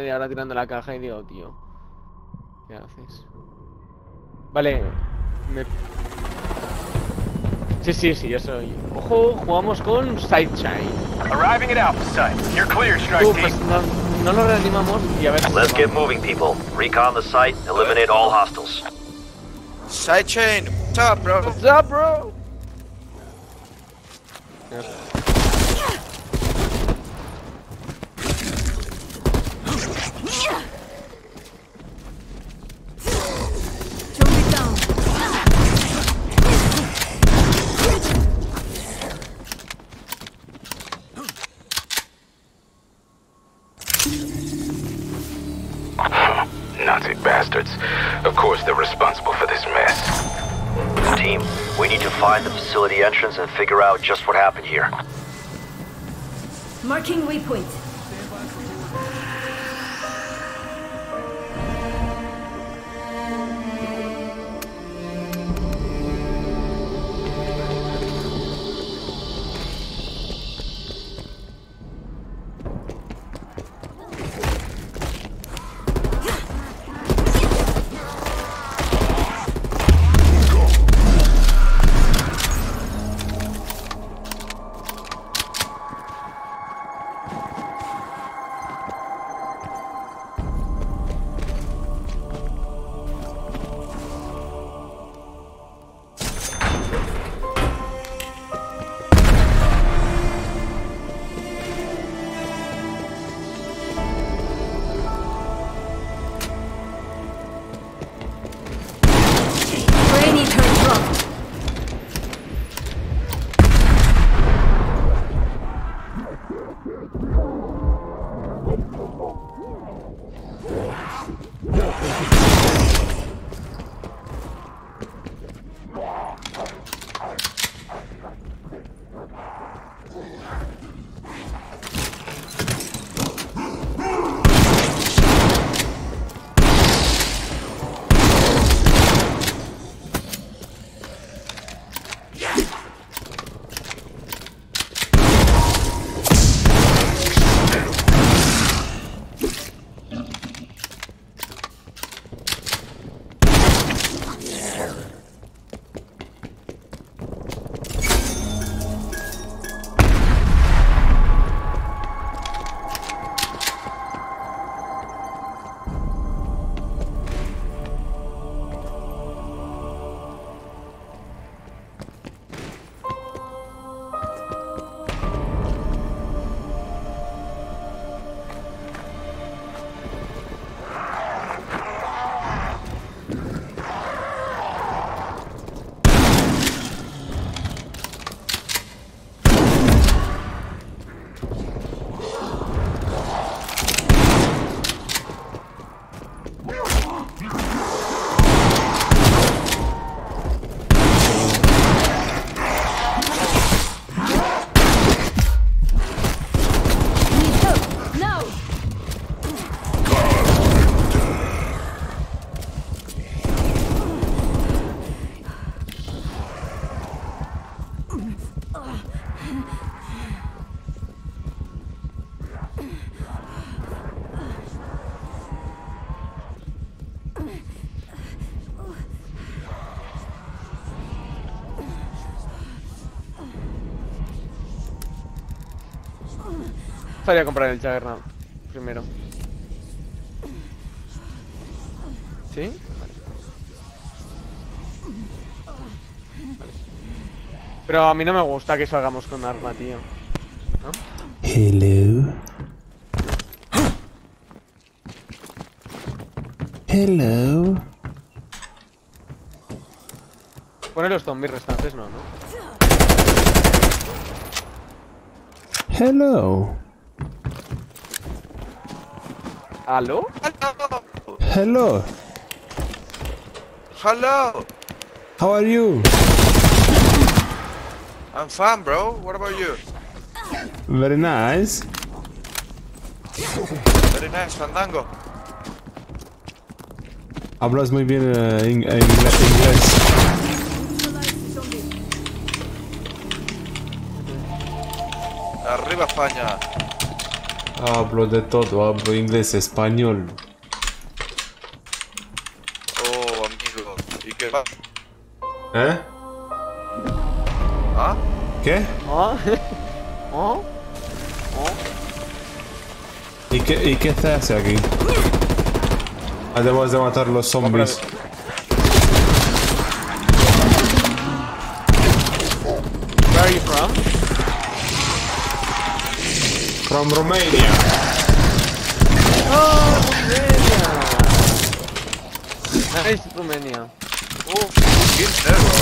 media hora tirando la caja y digo, tío, ¿qué haces? Vale, me... Sí, yo soy. Ojo, jugamos con Sidechain. Arriving at Alpha Site. You're clear, strike team. No lo reanimamos y a ver. Let's get moving, people. Recon the site, eliminate all hostiles. Sidechain, what's up, bro? What's up, bro? The entrance and figure out just what happened here. Marking waypoint. Voy a comprar el Juggernaut primero. ¿Sí? Vale. Pero a mí no me gusta que salgamos con arma, tío. ¿No? Hello. Hello. Pone los zombies restantes, no, ¿no? Hello. ¿Aló? Hello. Hello. How are you? I'm fine, bro. What about you? Very nice. Very nice, Fandango. Hablas muy bien inglés. Arriba España. Hablo de todo, hablo inglés, español. Oh, amigo, ¿y qué va? ¿Eh? ¿Ah? ¿Qué? ¿Ah? ¿Ah? ¿Y qué se hace aquí? Además de matar los zombies. Where are you from? From Romania. Oh, Romania. Nice Romania. Oh, good level.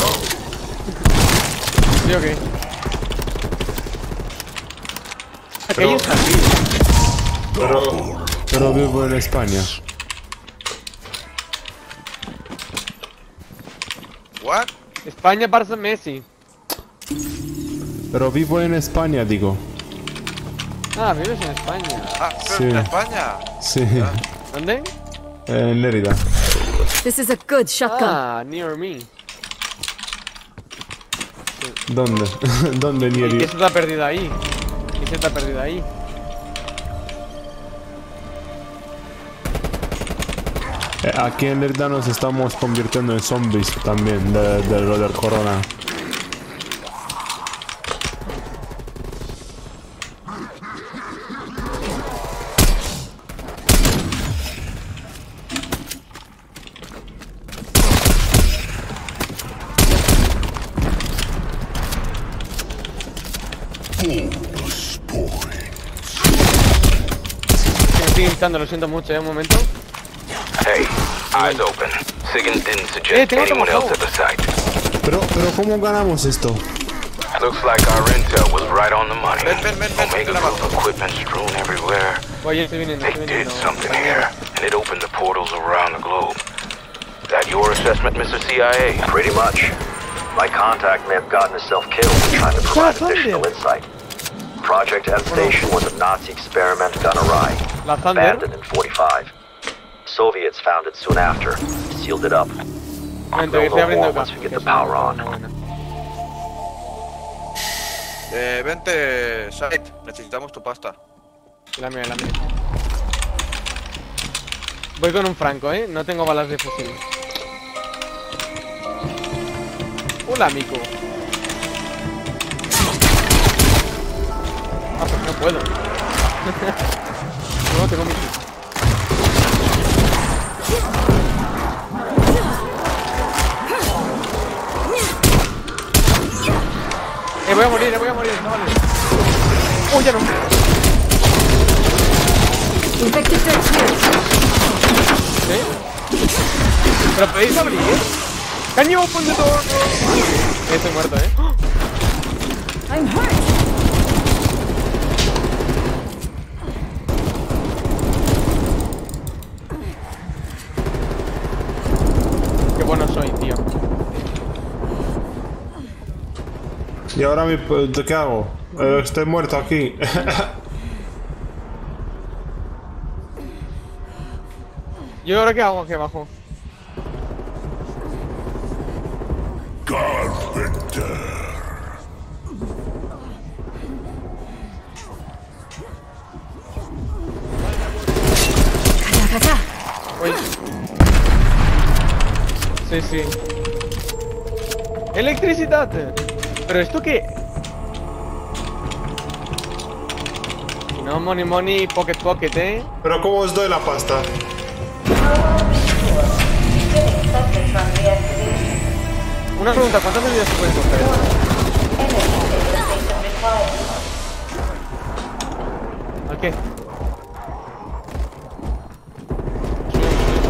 You okay? Okay, you happy. Pero vivo en España. What? España, Barça, Messi. Pero vivo en España, digo. Ah, vives en España. Ah, sí. ¿En España? Sí. ¿Dónde? En Lérida. This is a good shotgun. Ah, near me. ¿Dónde? ¿Dónde near you? ¿Qué se está perdido ahí? ¿Qué se está perdido ahí? Aquí en Lérida nos estamos convirtiendo en zombies también de lo del corona. Estoy gritando, lo siento mucho, un momento. Hey, eyes open. Sigyn didn't suggest anyone else at the site. Pero ¿cómo ganamos esto? Looks like our intel was right on the money. Omega Group equipment strewn everywhere. They did something here, and it opened the portals around the globe. Is that your assessment, Mr. CIA? Pretty much. My contact may have gotten herself killed trying to provide additional insight. Project M Station was a Nazi experiment gone awry. Abandoned in 45. Soviets found it soon after, sealed it up. They'll know more once we get the power on. Vente, Site, necesitamos tu pasta. La mía. Voy con un franco, no tengo balas de fusil. Hola, amigo. Ah, pues no puedo. No tengo mi... Voy a morir, no vale. ¡Uy, ya no! ¿Eh? ¿Pero podéis abrir? ¡Can you open the door! Estoy muerto, I'm hurt. Qué bueno soy, tío. ¿Y ahora qué hago? Estoy muerto aquí. ¿Y ahora qué hago aquí abajo? Carpenter. Uy. Sí. ¡Electricidad! ¿Pero esto qué? No, money, pocket, ¿Pero cómo os doy la pasta? Una pregunta, ¿cuántas medidas se pueden coger? ¿A qué?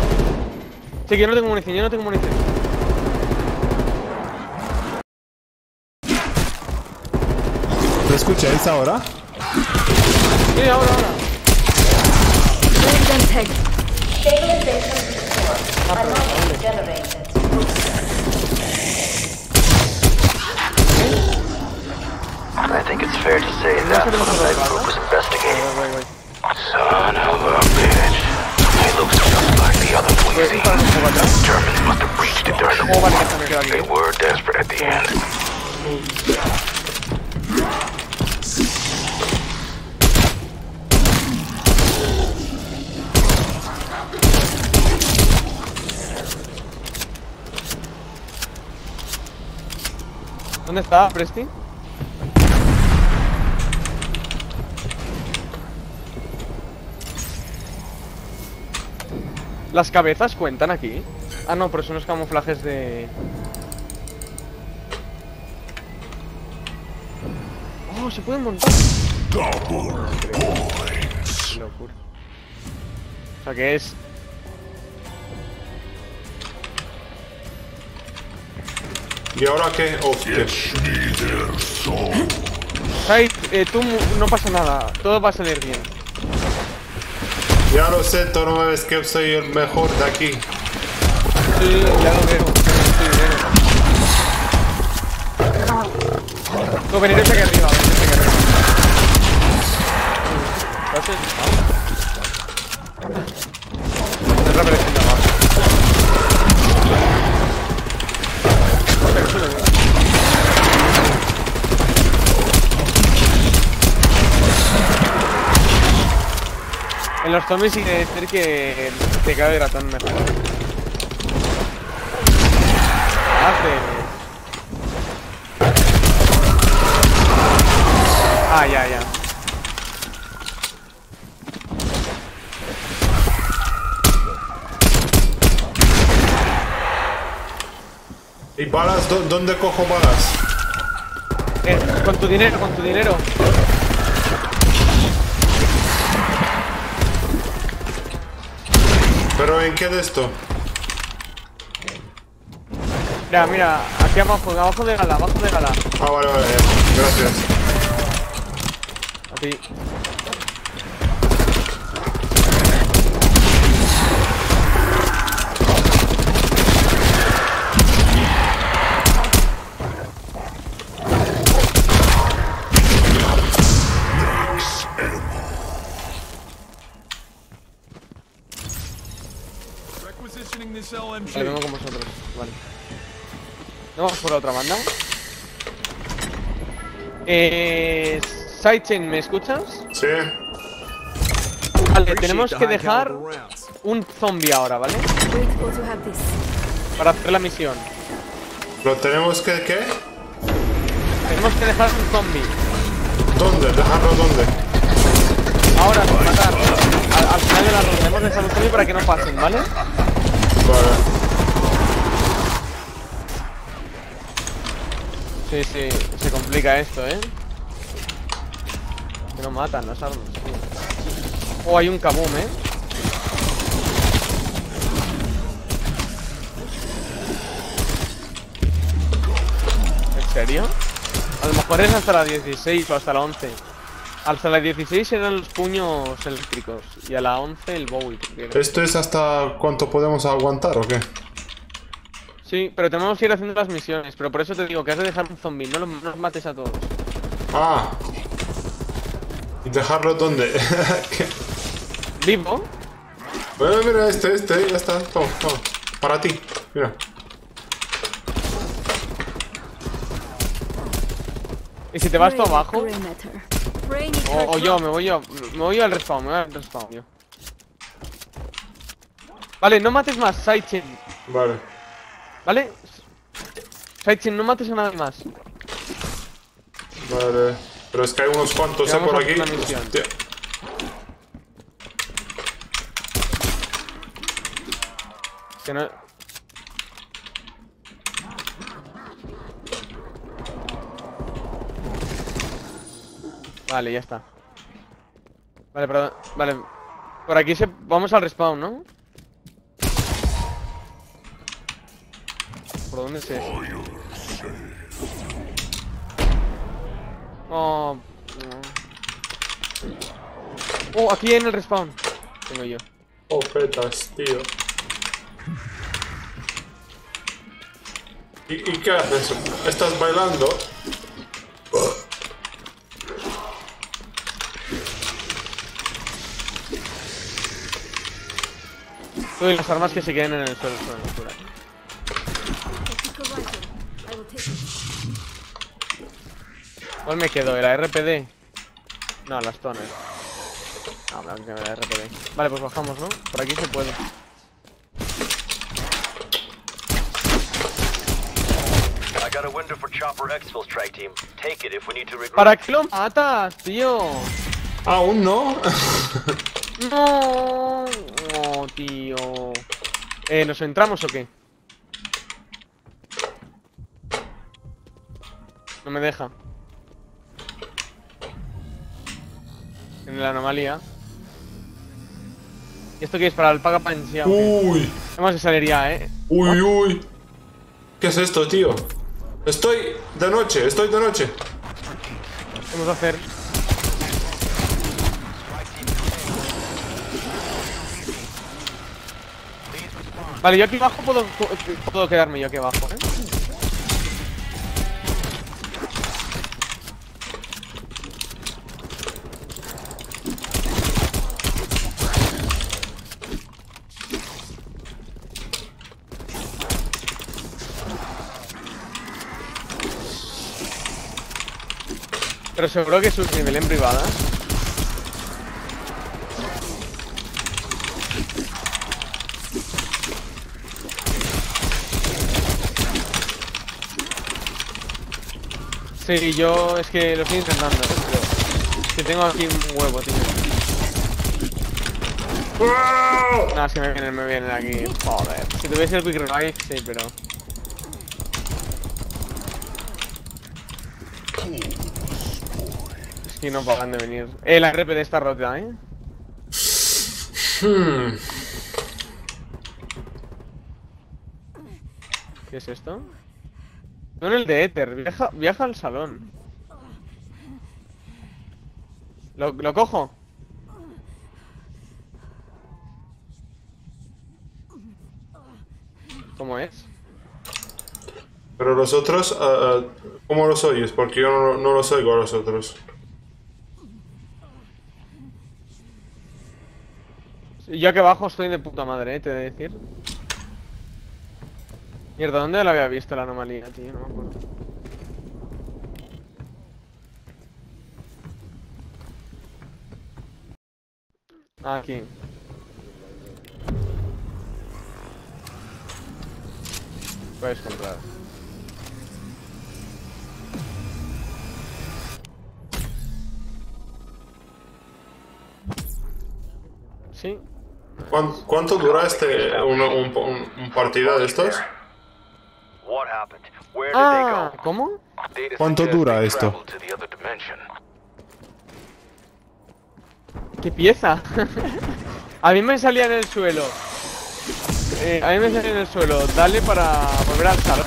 Sí, que yo no tengo munición. ¿Escucháis ahora? Sí, ahora. I think it's fair to say that the Omega Group was investigating. Son of a bitch. He looks just like the other Weezy. The Germans must have reached it during the war. They were desperate at the end. ¿Dónde está Presti? ¿Las cabezas cuentan aquí? Ah, no, pero son los camuflajes de... ¡Oh, se pueden montar! ¡Qué locura! O sea que es... ¿Y ahora qué? Sait, tú no pasa nada, todo va a salir bien. Ya lo sé, tú no me ves que soy el mejor de aquí. Sí, ya lo veo, No, venid hacia aquí arriba, En los zombies y de ser que te cabe hidratón mejor. Ah, ya. ¿Y balas? ¿Dónde cojo balas? Con tu dinero, ¿Pero en qué de esto? Mira, aquí abajo, abajo de gala. Ah, vale, gracias. A ti. Vale, vengo con vosotros, vale. ¿No vamos por la otra banda? Sidechain, ¿me escuchas? Sí. Vale, tenemos que dejar un zombie ahora, ¿vale? Para hacer la misión. ¿Lo tenemos que qué? Tenemos que dejar un zombie. ¿Dónde? ¿Dejarlo dónde? Ahora, matar. Al final de la ronda, hemos dejado un zombie para que no pasen, ¿vale? Sí, sí, se complica esto, ¿eh? Que no matan las armas, tío. Oh, hay un kaboom, ¿eh? ¿En serio? A lo mejor es hasta la 16 o hasta la 11. Hasta la 16 eran los puños eléctricos y a la 11 el Bowie. ¿Esto es hasta cuánto podemos aguantar o qué? Sí, pero tenemos que ir haciendo las misiones, pero por eso te digo que has de dejar un zombie, no los mates a todos. Ah. ¿Y dejarlo dónde? ¿Vivo? Bueno, mira, ya está, toma. Para ti, mira. ¿Y si te vas tú abajo? O yo, me voy yo al respawn, yo. Vale, no mates más, Sidechain. Vale. ¿Vale? Sidechain, no mates a nadie más. Vale. Pero es que hay unos cuantos, por aquí. Hostia. Que no... Vale, ya está. Vale, perdón. Vale. Por aquí vamos al respawn, ¿no? ¿Por dónde es eso? Oh, no. Oh, aquí en el respawn. Tengo yo. Oh, petas, tío. ¿Y qué haces? ¿Estás bailando? Uy, las armas que se queden en el suelo son por aquí. ¿Cuál me quedo? ¿La RPD? No, las tonas. No, me quedo la RPD. Vale, pues bajamos, ¿no? Por aquí se puede. ¿Para qué lo matas, tío? Aún no. No, no, tío. ¿Nos entramos o qué? No me deja. En la anomalía. ¿Y esto qué es? Para el paga panchea. Uy. Tenemos que salir ya, eh. Uy, uy. ¿Qué es esto, tío? Estoy de noche, estoy de noche. ¿Qué vamos a hacer? Vale, yo aquí abajo puedo quedarme yo aquí abajo, ¿eh? Pero seguro que sus nivel en privada. Sí, yo es que lo estoy intentando, pero que tengo aquí un huevo, tío. No, es que me vienen aquí. Joder. Si tuviese el Quick Revive, sí, pero... Y no pagan de venir. La RPD está rota, ¿eh? ¿Qué es esto? No, en el de Ether. Viaja al salón. ¿Lo cojo? ¿Cómo es? Pero los otros... ¿cómo los oyes? Porque yo no los oigo a los otros. Yo aquí abajo estoy de puta madre, te he de decir. Mierda, ¿dónde la había visto la anomalía, tío? No me acuerdo. Aquí. Puedes comprar. Sí. ¿Cuánto dura este un partido de estos? Ah, ¿cómo? ¿Cuánto dura esto? ¿Qué pieza? A mí me salía en el suelo. Dale para volver al salón.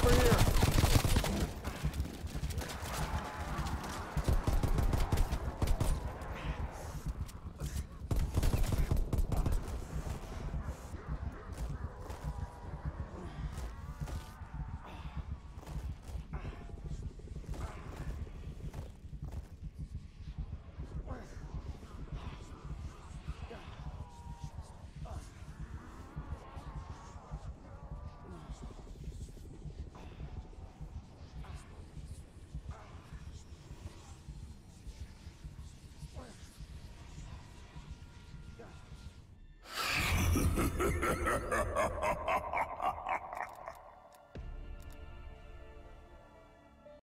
Over here.